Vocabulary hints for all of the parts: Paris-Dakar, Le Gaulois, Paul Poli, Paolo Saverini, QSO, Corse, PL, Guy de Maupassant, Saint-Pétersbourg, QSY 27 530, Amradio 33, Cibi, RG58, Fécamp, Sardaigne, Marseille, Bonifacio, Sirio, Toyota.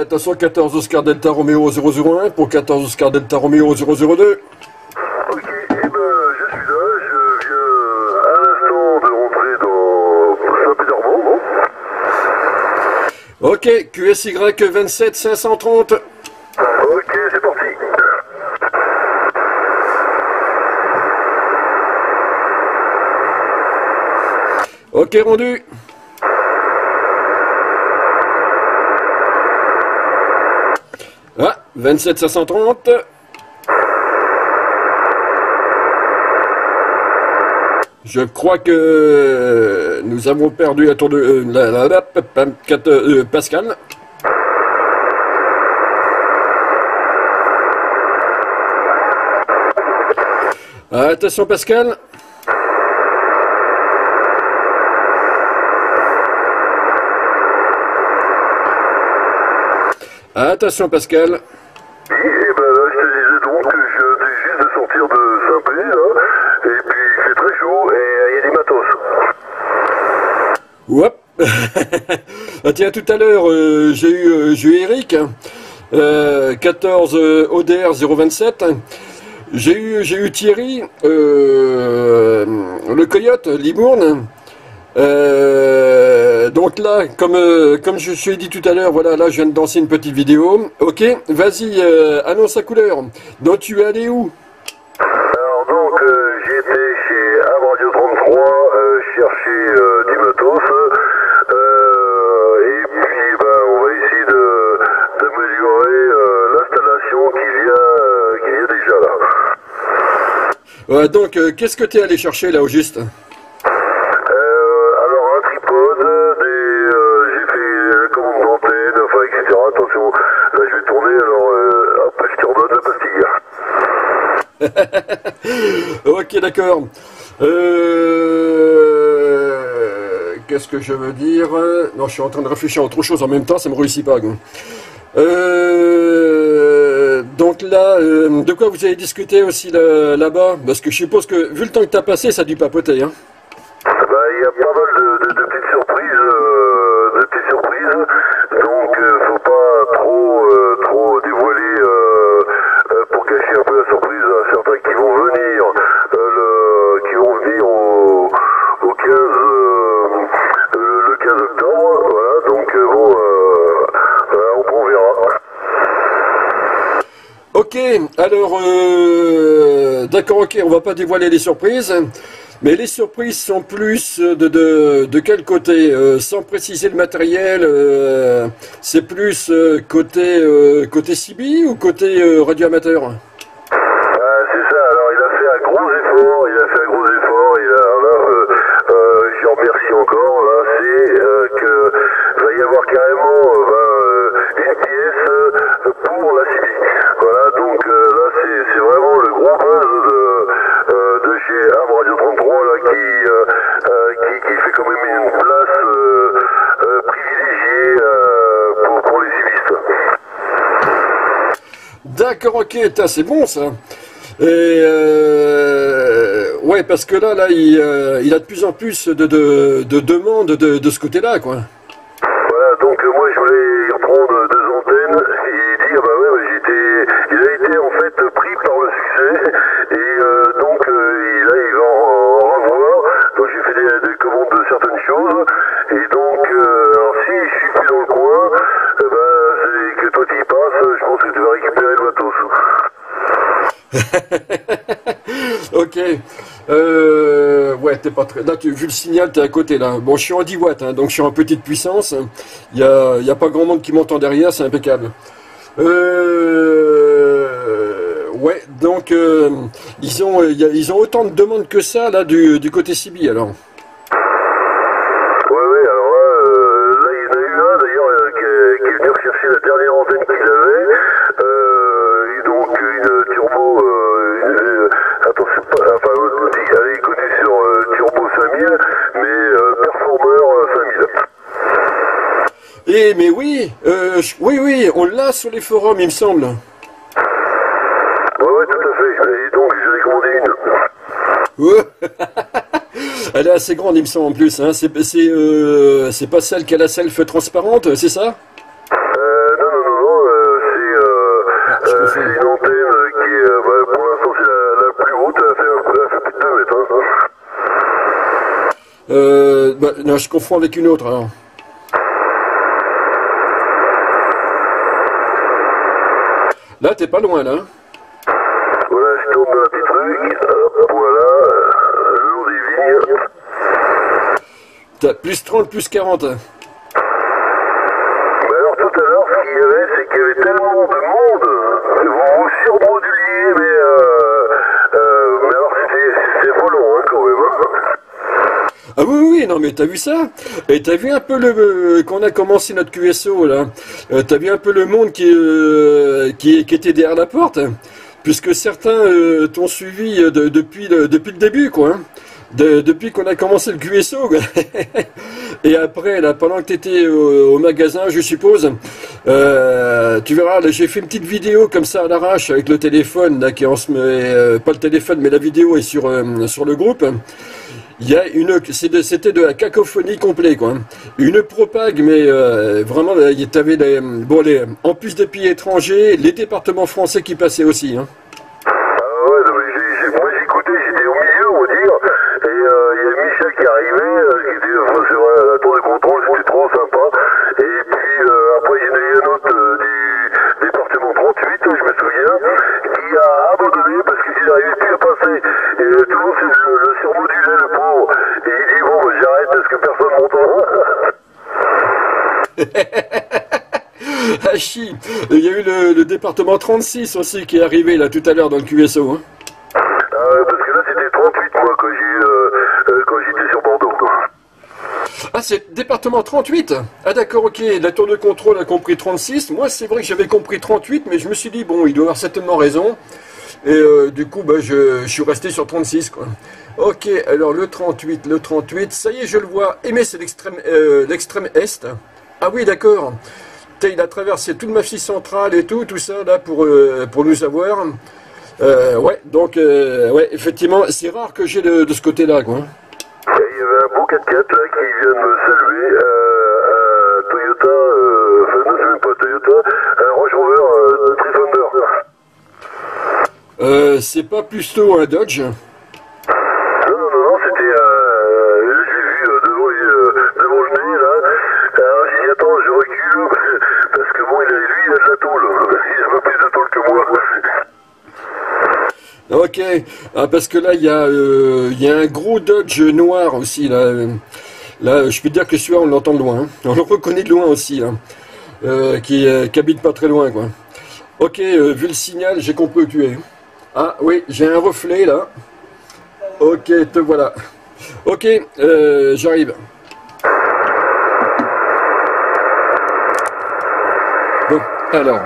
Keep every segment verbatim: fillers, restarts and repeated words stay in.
Attention, quatorze Oscar Delta Romeo zéro zéro un pour quatorze Oscar Delta Romeo zéro zéro deux. Ok, eh ben, je suis là, je viens à l'instant de rentrer dans Saint-Pétersbourg, non? Ok, Q S Y vingt-sept cinq cent trente. Ok, c'est parti. Ok, rendu. Ah, vingt-sept cinq cent trente. Je crois que nous avons perdu la tour de euh, la, la, la, euh, Pascal. Ah, attention Pascal. Attention Pascal. Oui, eh ben là, je te disais donc que je viens juste de sortir de Saint-Pétersbourg, hein, et puis il fait très chaud et il euh, y a des matos. Hop. Ah, tiens, tout à l'heure, euh, j'ai eu, euh, eu Eric, hein, euh, quatorze euh, O D R zéro vingt-sept. Hein, j'ai eu, eu Thierry, euh, le coyote, Libourne. Euh, donc là, comme euh, comme je suis dit tout à l'heure, voilà, là je viens de danser une petite vidéo. Ok, vas-y, euh, annonce la couleur. Donc tu es allé où? Alors donc euh, j'étais chez Amradio trente-trois euh, chercher euh, du matos. Euh, et puis bah, on va essayer de d'améliorer euh, l'installation qu'il y a euh, qu'il y a déjà là. Ouais, donc euh, qu'est-ce que tu es allé chercher là au juste? Ok, d'accord. Euh... Qu'est-ce que je veux dire? Non, je suis en train de réfléchir à autre chose en même temps, ça me réussit pas. Euh... Donc là, euh, de quoi vous avez discuté aussi là-bas? Parce que je suppose que, vu le temps que tu as passé, ça a dû papoter. Hein. Bah, il y a pas mal de, de, de petites surprises. Euh, de petites surprises. Donc, euh, faut pas trop, euh, trop dévoiler euh, euh, pour cacher un peu la surprise. Ok, alors, euh, d'accord, ok, on va pas dévoiler les surprises, mais les surprises sont plus de, de, de quel côté? euh, Sans préciser le matériel, euh, c'est plus euh, côté euh, côté Cibi ou côté euh, radio amateur? Ah, c'est ça, alors il a fait un gros effort, il a fait un gros effort, il a, là, euh, euh, j'en remercie encore, là, c'est euh, que va y avoir carrément euh, bah, euh, une pièce euh, pour la Cibi. Voilà, donc euh, là c'est vraiment le gros buzz de, euh, de chez Amradio trente-trois là, qui, euh, qui, qui fait quand même une place euh, euh, privilégiée euh, pour, pour les civistes. D'accord, ok, c'est bon ça. Et euh, ouais, parce que là, là il, euh, il a de plus en plus de, de, de demandes de, de ce côté-là, quoi. Voilà, donc euh, moi je voulais reprendre deux antennes et dire, bah ouais, j'ai été... Il a été en fait pris par le succès et euh, donc euh, là il va en revoir. Donc j'ai fait des, des commandes de certaines choses et donc euh, alors si je suis plus dans le coin, euh, bah, c'est que toi tu y passes, je pense que tu vas récupérer le matos. Ok. Euh, ouais, t'es pas très... Là, tu, vu le signal, t'es à côté, là. Bon, je suis en dix watts, hein, donc je suis en petite puissance. Il n'y a, y a pas grand monde qui m'entend derrière, c'est impeccable. Euh, ouais, donc euh, ils ont euh, y a, ils ont autant de demandes que ça là du, du côté Cibi alors. Ouais ouais, alors là euh, là il y en a eu un d'ailleurs euh, qui, qui est venu rechercher la dernière antenne qu'il avait, euh, et donc une turbo, euh, une, euh, attends c'est pas, enfin elle est connue sur euh, turbo cinq mille, mais euh, performer cinq mille. Eh mais oui, euh, je, oui, oui, on l'a sur les forums, il me semble. Oui, oui, tout à fait. Et donc, je l'ai commandé une. Ouais. Elle est assez grande, il me semble, en plus. Hein. C'est euh, pas celle qui a la self transparente, c'est ça? euh, Non, non, non. Euh, bah, non, je confonds avec une autre, alors. Là, t'es pas loin, là. Voilà, je tourne dans la petite rue. Voilà, le long des vignes. T'as plus trente, plus quarante. Bah alors, tout à l'heure, ce qu'il y avait, c'est qu'il y avait tellement de monde. Vous vous surmoduliez, mais... Euh, euh, mais alors, c'était pas long, hein, quand même. Ah oui, oui, non mais t'as vu ça? Et t'as vu un peu le... Euh, quand on a commencé notre Q S O, là, euh, t'as vu un peu le monde qui, euh, qui, qui était derrière la porte, puisque certains euh, t'ont suivi de, depuis, le, depuis le début, quoi. Hein, de, depuis qu'on a commencé le Q S O. Quoi. Et après, là, pendant que t'étais au, au magasin, je suppose, euh, tu verras, j'ai fait une petite vidéo comme ça à l'arrache avec le téléphone, là, qui en se met... Euh, pas le téléphone, mais la vidéo est sur, euh, sur le groupe. Il y a une, c'était de la cacophonie complète, quoi. Une propague, mais euh, vraiment, t'avais les, bon, les, en plus des pays étrangers, les départements français qui passaient aussi. Hein. Ah ouais, non, mais j'ai, j'ai, moi j'écoutais, j'étais au milieu, on va dire, et euh, il y a Michel qui arrivait, euh, qui était enfin, sur la, la tour de contrôle, c'était trop sympa. Et puis euh, après, il y en a eu un autre euh, du département trente-huit, je me souviens, qui a abandonné parce qu'il n'arrivait plus à passer. Et euh, tout le monde s'est le, le surmodulé, le pauvre. Et il dit, bon, j'arrête parce que personne ne m'entend. Ah, chi. Il y a eu le, le département trente-six aussi qui est arrivé là tout à l'heure dans le Q S O. Hein. Euh, parce que là, c'était trente-huit, moi, quand j'étais euh, sur Bordeaux. Ah, c'est département trente-huit? Ah d'accord, ok, la tour de contrôle a compris trente-six, moi c'est vrai que j'avais compris trente-huit, mais je me suis dit, bon, il doit avoir certainement raison, et euh, du coup, bah, je, je suis resté sur trente-six, quoi. Ok, alors le trente-huit, le trente-huit, ça y est, je le vois, et mais c'est l'extrême euh, l'extrême est. Ah oui, d'accord, il a traversé toute ma fille centrale et tout, tout ça, là, pour, euh, pour nous avoir. Euh, ouais, donc, euh, ouais, effectivement, c'est rare que j'ai de, de ce côté-là, quoi. Il y avait un beau quatre quatre là qui vient de me saluer, euh, euh, Toyota, euh, enfin non c'est même pas Toyota, euh, Range Rover euh, Tri-Thunder. Euh, c'est pas plutôt un Dodge? Non, non, non, non, c'était, euh, j'ai vu euh, devant, euh, devant le nez là, alors j'ai dit attends je recule, parce que bon il a, lui il a de la tôle, il a pas plus de tôle que moi. Ok, ah, parce que là, il y, euh, y a un gros Dodge noir aussi, là, là je peux te dire que celui-là, on l'entend de loin, hein. On le reconnaît de loin aussi, là, euh, qui, euh, qui habite pas très loin, quoi. Ok, euh, vu le signal, j'ai compris où tu es. Ah oui, j'ai un reflet, là. Ok, te voilà. Ok, euh, j'arrive. Bon, alors...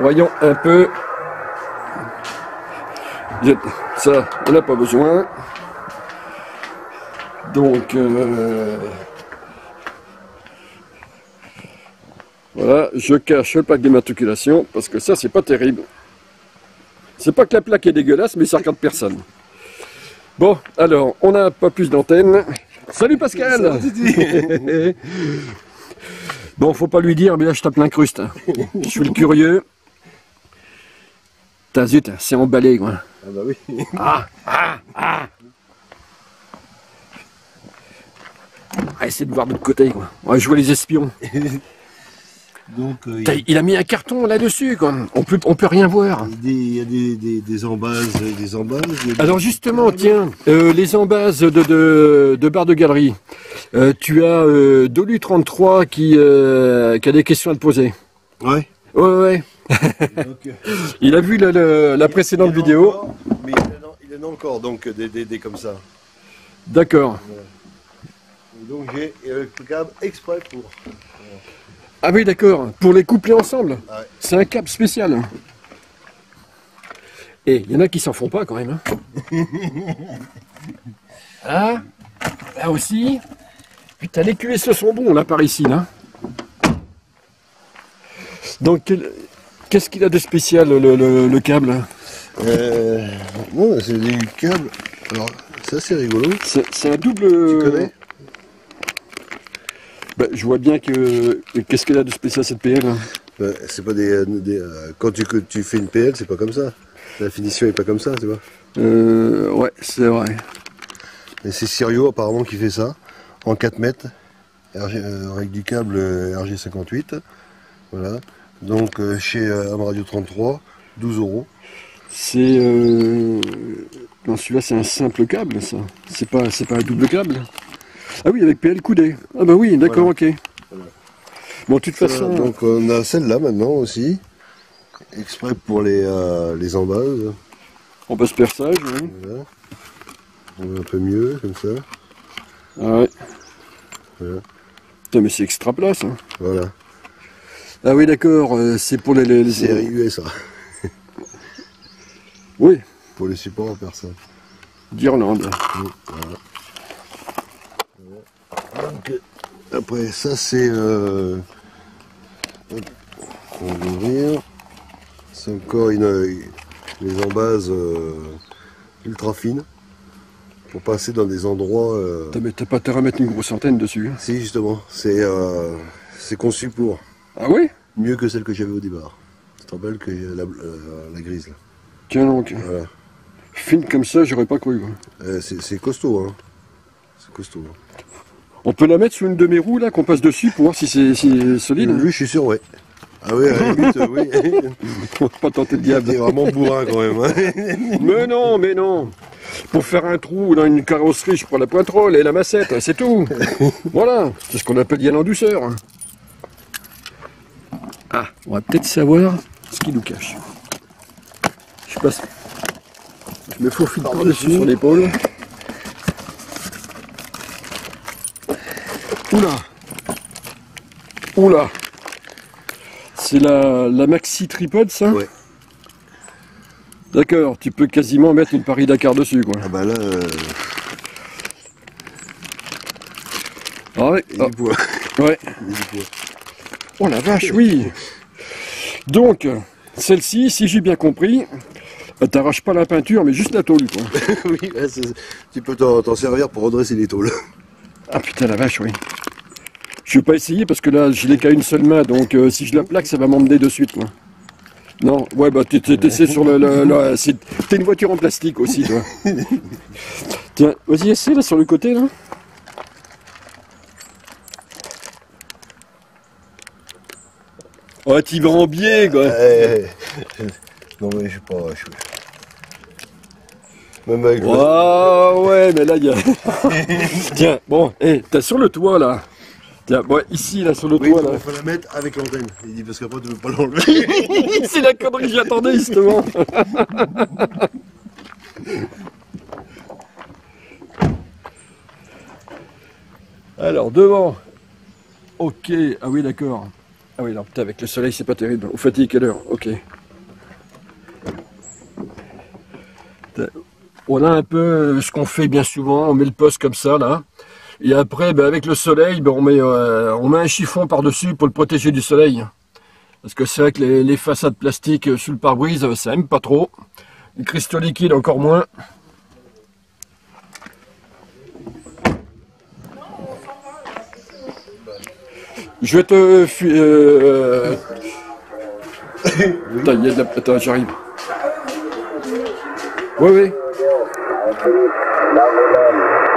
Voyons un peu. Ça, on n'a pas besoin. Donc, euh, voilà, je cache le plaque d'immatriculation parce que ça, c'est pas terrible. C'est pas que la plaque est dégueulasse, mais ça regarde personne. Bon, alors, on n'a pas plus d'antenne. Salut Pascal. Bon, faut pas lui dire, mais là, je tape l'incruste. Je suis le curieux. T'as zut, c'est emballé, quoi. Ah bah oui. Ah, ah, ah. Ah, essayez de voir de l'autre côté, quoi. Ouais, je vois les espions. Donc, euh, il... il a mis un carton là-dessus, quoi. On peut, on peut rien voir. Il y a des, des, des embases, des embases. Des... Alors justement, tiens, euh, les embases de, de, de barres de galerie. Euh, tu as euh, Dolu trente-trois qui, euh, qui a des questions à te poser. Ouais. Ouais, ouais. Donc, il a vu la, la, la précédente il en vidéo. Encore, mais il en a encore donc des, des, des comme ça. D'accord. Voilà. Donc j'ai le câble exprès pour. Ah oui, d'accord. Pour les coupler ensemble. Ah ouais. C'est un câble spécial. Et il y en a qui s'en font pas quand même. Hein. Là, là aussi. Putain, les Q S O sont bons là par ici là. Donc, qu'est-ce qu'il a de spécial, le, le, le câble? euh, Bon, c'est du câble. Alors, ça, c'est rigolo. C'est un double... Tu connais? Ben, je vois bien que... Qu'est-ce qu'il a de spécial, cette P L? Ben, c'est pas des... des euh, quand tu, tu fais une P L, c'est pas comme ça. La finition est pas comme ça, tu vois. Euh, ouais, c'est vrai. Mais c'est Sirio apparemment qui fait ça, en quatre mètres, R G, euh, avec du câble euh, R G cinquante-huit. Voilà. Donc euh, chez euh, Amradio trente-trois, douze euros. C'est... Euh... Non, celui-là c'est un simple câble, ça. C'est pas, c'est pas un double câble. Ah oui, avec P L coudé. Ah bah oui, d'accord, voilà. Ok. Voilà. Bon, de toute façon... Euh, donc on a celle-là maintenant aussi, exprès pour les, euh, les embases. En basse perçage, oui. Voilà. On va un peu mieux, comme ça. Ah ouais. Voilà. Putain, mais c'est extra place, hein. Voilà. Ah oui, d'accord, euh, c'est pour les... les, les... C'est R I U, ça. Oui. Pour les supports en personne. D'Irlande. Oui, voilà. Donc, après ça c'est euh... on va ouvrir. C'est encore une les embases euh, ultra fines pour passer dans des endroits. Euh... T'as pas à remettre une grosse antenne dessus. Hein. Si justement, c'est euh, c'est conçu pour. Ah oui. Mieux que celle que j'avais au départ. Tu te rappelles que la, euh, la grise là. Tiens donc. Voilà. Fine comme ça, j'aurais pas cru. Euh, c'est costaud, hein. C'est costaud. Hein. On peut la mettre sous une de mes roues là, qu'on passe dessus pour voir si c'est si solide. Lui, je suis sûr, ouais. Ah ouais, à la limite, oui. On peut pas tenter le diable. C'est vraiment bourrin quand même. Hein. Mais non, mais non. Pour faire un trou dans une carrosserie, je prends la pointrole et la massette, c'est tout. Voilà, c'est ce qu'on appelle y aller en douceur. Ah, on va peut-être savoir ce qu'il nous cache. Je passe. Je me faufile par-dessus sur l'épaule. Oula, oula, c'est la, la maxi tripode ça. Ouais. D'accord, tu peux quasiment mettre une Paris-Dakar dessus quoi. Ah bah là. Euh... Ah ouais. Et oh. Du bois. Ouais. Et du bois. Oh la vache, oui. Donc celle-ci, si j'ai bien compris, bah, t'arraches pas la peinture, mais juste la tôle quoi. Oui, bah, tu peux t'en servir pour redresser les tôles. Ah putain la vache, oui. Je vais pas essayer parce que là je l'ai qu'à une seule main, donc euh, si je la plaque ça va m'emmener de suite moi. Non, ouais bah tu essaies sur le... le, le t'es une voiture en plastique aussi toi. Tiens, vas-y essaie là sur le côté là. Oh t'y vas en biais quoi. Euh, non mais je sais pas... Je... Ah wow, ouais, mais là il y a. Tiens, bon, hé, hey, t'as sur le toit là. Tiens, bon, ici là sur le oui, toit là. Il faut la mettre avec l'antenne. Il dit parce qu'après tu ne veux pas l'enlever. C'est la connerie que j'attendais justement. Alors devant. Ok, ah oui d'accord. Ah oui non, putain avec le soleil c'est pas terrible. Au fatigue quelle heure? Ok. Voilà un peu ce qu'on fait bien souvent, on met le poste comme ça là, et après ben, avec le soleil, ben, on, met, euh, on met un chiffon par-dessus pour le protéger du soleil. Parce que c'est vrai que les, les façades plastiques sous le pare-brise, ça aime pas trop, les cristaux liquides encore moins. Je vais te... Euh... Attends, il y a de la... Attends, j'arrive. Oui, oui. Thank you.